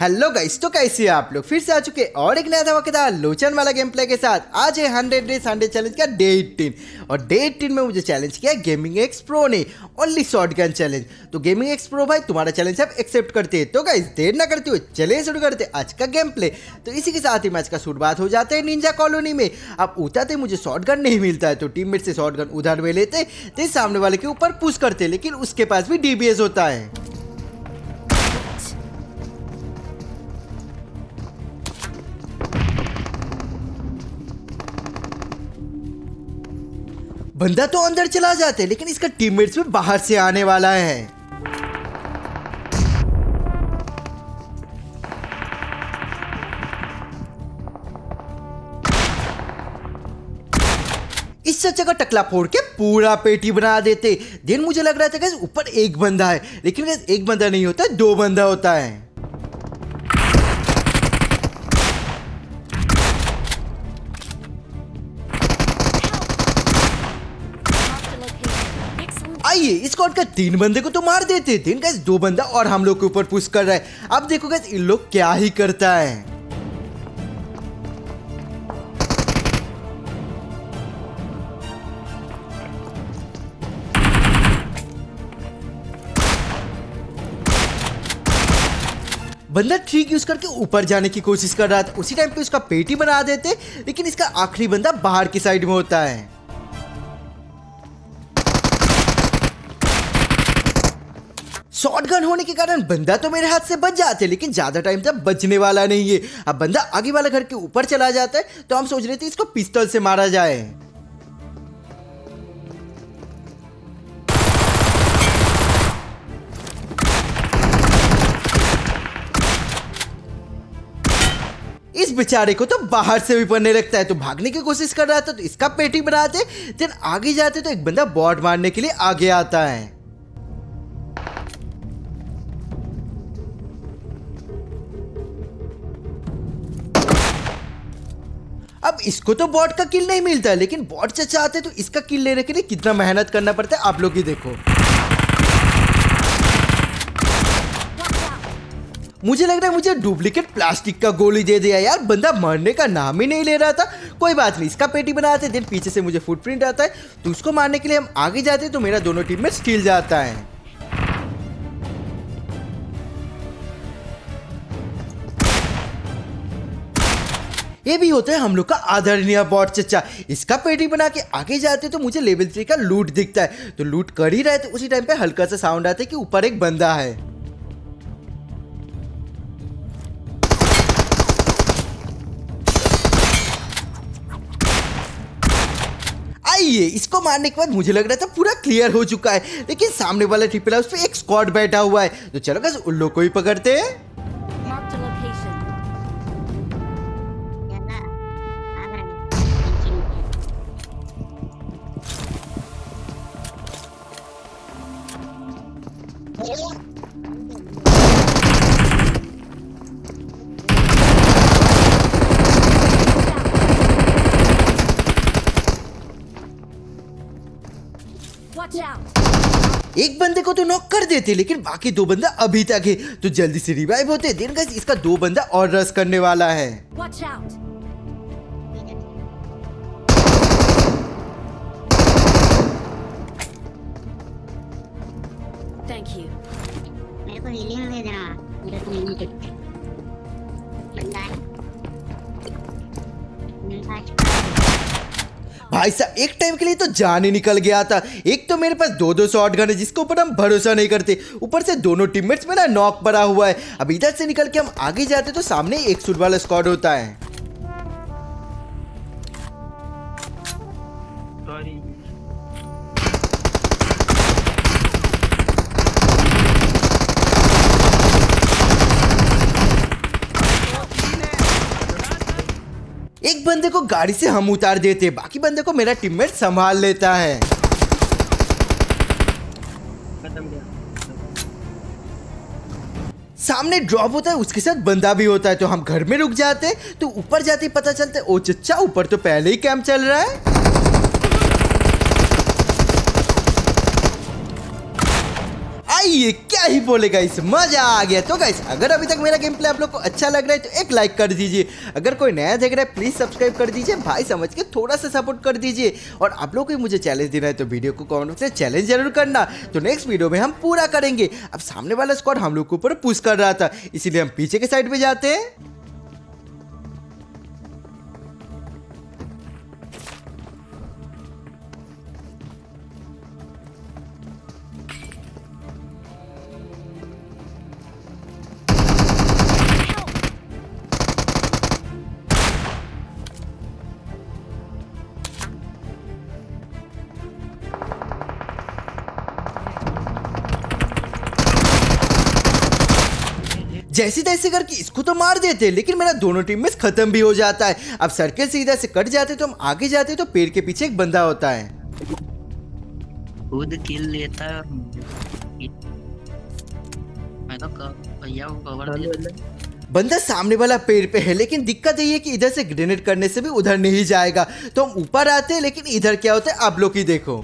Hello guys, तो कैसे आप लोग फिर से आ चुके और एक नया धमाकेदार लोचन वाला गेम प्ले के साथ। आज है 100 Days 100 चैलेंज का डे 18 और डे 18 में मुझे चैलेंज किया गेमिंग एक्स प्रो ने, ओनली शॉटगन चैलेंज। तो गेमिंग एक्स प्रो भाई तुम्हारा चैलेंज आप एक्सेप्ट करते हैं। तो गाइस देर ना करते हुए चले शुरू करते आज का गेम प्ले। तो इसी के साथ ही मैच का शुरुआत हो जाते हैं निंजा कॉलोनी में। अब उतरते मुझे शॉटगन नहीं मिलता है तो टीममेट से शॉटगन उधर में लेते तो सामने वाले के ऊपर पुश करते, लेकिन उसके पास भी डीबीएस होता है। बंदा तो अंदर चला जाते है लेकिन इसका टीममेट्स भी बाहर से आने वाला है। इस चाचा का टकला फोड़ के पूरा पेटी बना देते। दिन मुझे लग रहा था कि ऊपर एक बंदा है, लेकिन एक बंदा नहीं होता, दो बंदा होता है। इस स्क्वाड का तीन बंदे को तो मार देते, तीन गैस दो बंदा और हम लोग के ऊपर पुश कर रहा है। अब देखो गैस इन लोग क्या ही करता है। बंदा ठीक यूज करके ऊपर जाने की कोशिश कर रहा था, उसी टाइम पे उसका पेटी बना देते, लेकिन इसका आखिरी बंदा बाहर की साइड में होता है। शॉटगन होने के कारण बंदा तो मेरे हाथ से बच जाते, लेकिन ज़्यादा टाइम तक बचने वाला नहीं है। अब बंदा आगे वाला घर के ऊपर चला जाता है तो हम सोच रहे थे इसको पिस्तौल से मारा जाए। इस बेचारे को तो बाहर से भी पड़ने लगता है तो भागने की कोशिश कर रहा था तो इसका पेटी बनाते। फिर आगे जाते तो एक बंदा बॉट मारने के लिए आगे आता है। अब इसको तो बॉट का किल नहीं मिलता, लेकिन बॉट चाचा आते तो इसका किल लेने के लिए कितना मेहनत करना पड़ता है आप लोग ही देखो। मुझे लग रहा है मुझे डुप्लीकेट प्लास्टिक का गोली दे दिया यार, बंदा मरने का नाम ही नहीं ले रहा था। कोई बात नहीं, इसका पेटी बनाते। दिन पीछे से मुझे फुटप्रिंट आता है तो उसको मारने के लिए हम आगे जाते तो मेरा दोनों टीम में स्टील जाता है। ये भी होता है हम लोग का आदरणीय बॉट चचा। इसका पेटी बना के आगे जाते तो मुझे लेवल 3 का लूट दिखता है तो लूट कर ही रहे थे, उसी टाइम पे हल्का सा साउंड आता है कि ऊपर एक बंदा है। आइए, इसको मारने के बाद मुझे लग रहा था पूरा क्लियर हो चुका है, लेकिन सामने वाला ट्रिपल हाउस पे एक स्क्वाड बैठा हुआ है तो चलो गाइस उन लोग को ही पकड़ते हैं। एक बंदे को तो नॉक कर देते, लेकिन बाकी दो बंदा अभी तक है तो जल्दी से रिवाइव होते। देन गाइस इसका दो बंदा और रश करने वाला है। थैंक यू, मेरे को हीलिंग दे देना, मेरे को नहीं मिलती बंदा है भाई साहब। एक टाइम के लिए तो जान ही निकल गया था। एक तो मेरे पास दो शॉटगन है जिसके ऊपर हम भरोसा नहीं करते, ऊपर से दोनों टीममेट्स मेरा नॉक पड़ा हुआ है। अब इधर से निकल के हम आगे जाते तो सामने एक शूट वाला स्क्वाड होता है। एक बंदे को गाड़ी से हम उतार देते, बाकी बंदे को मेरा टीममेट संभाल लेता है। सामने ड्रॉप होता है, उसके साथ बंदा भी होता है तो हम घर में रुक जाते तो ऊपर जाते पता चलता है ओ चच्चा ऊपर तो पहले ही कैंप चल रहा है। ये क्या ही बोले गाइस, मजा आ गया। तो गाइस अगर अभी तक मेरा गेम प्ले आप लोग को अच्छा लग रहा है तो एक लाइक कर दीजिए, अगर कोई नया देख रहा है प्लीज सब्सक्राइब कर दीजिए भाई, समझ के थोड़ा सा सपोर्ट कर दीजिए। और आप लोग को मुझे चैलेंज देना है तो वीडियो को कमेंट बॉक्स में चैलेंज जरूर करना, तो नेक्स्ट वीडियो में हम पूरा करेंगे। अब सामने वाला स्क्वाड हम लोग के ऊपर पुश कर रहा था, इसीलिए हम पीछे के साइड पे जाते हैं। जैसी तैसी करके इसको तो मार देते, लेकिन मेरा दोनों टीम में खत्म भी हो जाता है। अब सर्कल सीधा से कट जाते तो हम आगे जाते तो पेड़ के पीछे एक बंदा होता है, खुद किल लेता है। मैं तो भैया को कवर दिया, बंदा सामने वाला पेड़ पे है, लेकिन दिक्कत ये है कि इधर से ग्रेनेड करने से भी उधर नहीं जाएगा। तो हम ऊपर आते, लेकिन इधर क्या होता है आप लोग ही देखो।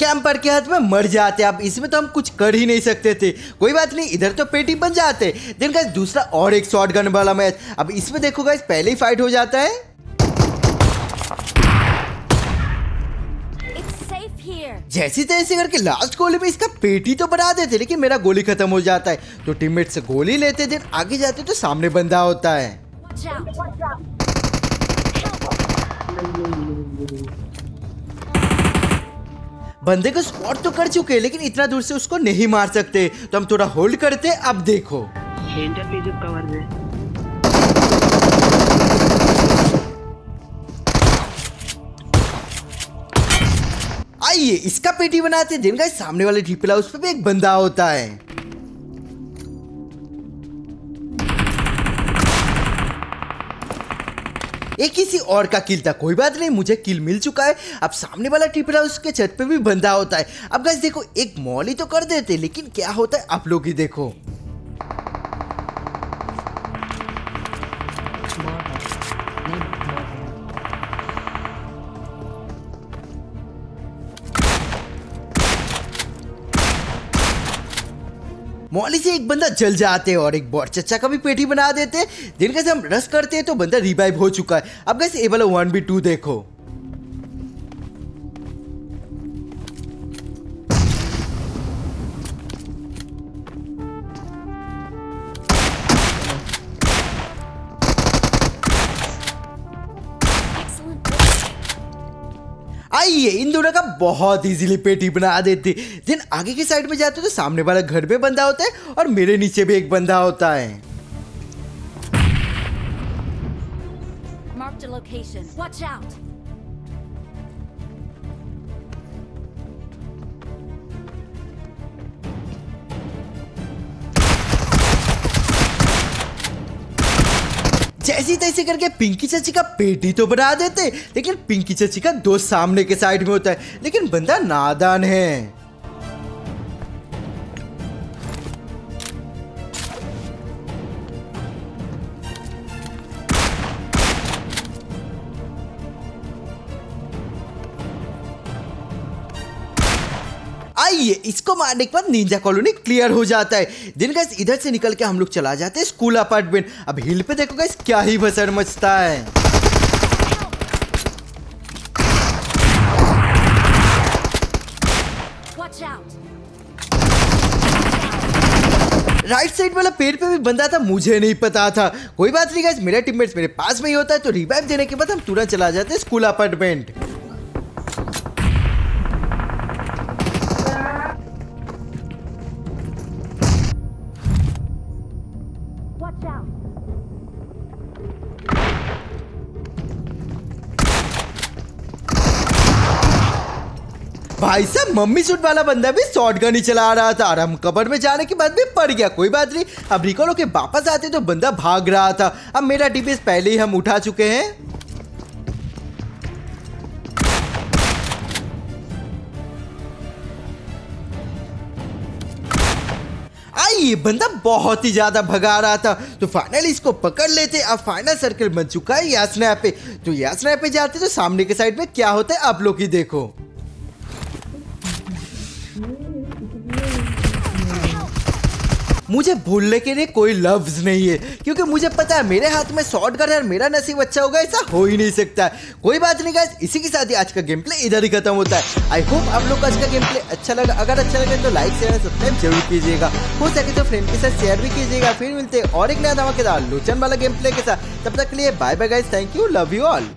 कैंपर के हाथ में मर जाते, आप इसमें तो हम कुछ कर ही नहीं सकते थे। कोई बात नहीं, इधर तो पेटी बन जाते। देन गाइस दूसरा और एक शॉटगन वाला मैच। अब इसमें देखो गाइस पहले ही फाइट हो जाता है। जैसी तैसी करके लास्ट गोली में इसका पेटी तो बना देते, लेकिन मेरा गोली खत्म हो जाता है। तो टीममेट से गोली लेते, देन आगे जाते तो सामने बंदा होता है। बंदे को स्पॉट तो कर चुके, लेकिन इतना दूर से उसको नहीं मार सकते, तो हम थोड़ा होल्ड करते। अब देखो कवर में आइए इसका पेटी बनाते। दिन का सामने वाले ढीपला उस पे भी एक बंदा होता है। एक किसी और का किल था, कोई बात नहीं, मुझे किल मिल चुका है। अब सामने वाला टिपरा उसके छत पे भी बंदा होता है। अब गाइस देखो एक मौली तो कर देते, लेकिन क्या होता है आप लोग ही देखो। मौली से एक बंदा जल जाते और एक बॉट चचा का भी पेटी बना देते। दिन कैसे हम रश करते हैं तो बंदा रिवाइव हो चुका है। अब कैसे ए वाला 1v2 देखो। आइए इन दोनों का बहुत इजीली पेटी बना देती। दिन आगे की साइड में जाते तो सामने वाला घर में बंदा होता है और मेरे नीचे भी एक बंदा होता है। Mark the location. Watch out. जैसी तैसी करके पिंकी चाची का पेटी तो बना देते, लेकिन पिंकी चाची का दोस्त सामने के साइड में होता है, लेकिन बंदा नादान है। आइए इसको मारने के बाद निंजा कॉलोनी क्लियर हो जाता है। दिन गाइस इधर से निकल के हम लोग चला जाते हैं स्कूल अपार्टमेंट। अब हिल पे देखो गाइस क्या ही भसड़ मचता है। राइट साइड वाला पेड़ पे भी बंदा था, मुझे नहीं पता था। कोई बात नहीं गाइस, मेरा टीममेट्स मेरे पास में ही होता है। तो रिवाइव देने के बाद हम तुरंत चला जाते हैं स्कूल अपार्टमेंट। भाई साहब मम्मी शूट वाला बंदा भी शॉटगन ही चला रहा था और हम कवर में जाने के बाद भी पड़ गया। कोई बात नहीं, अब रिकॉल होके वापस आते तो बंदा भाग रहा था। अब मेरा डीपीएस पहले ही हम उठा चुके हैं। ये बंदा बहुत ही ज्यादा भगा रहा था, तो फाइनल इसको पकड़ लेते। अब फाइनल सर्कल बन चुका है यासना पे, तो यासना पे जाते तो सामने के साइड में क्या होता है आप लोग ही देखो। मुझे भूलने के लिए कोई लफ्ज नहीं है क्योंकि मुझे पता है मेरे हाथ में शॉटगन है और मेरा नसीब अच्छा होगा, ऐसा हो ही नहीं सकता। कोई बात नहीं गाइस, इसी के साथ ही आज का गेम प्ले इधर ही खत्म होता है। आई होप आप लोग को आज का गेम प्ले अच्छा लगा। अगर अच्छा लगे तो लाइक शेयर सब्सक्राइब जरूर कीजिएगा, हो सके तो फ्रेंड के साथ शेयर भी कीजिएगा। फिर मिलते हैं और एक नया धमाकेदार लोचन वाला गेम प्ले के साथ। तब तक के लिए bye bye guys, thank you, love you all.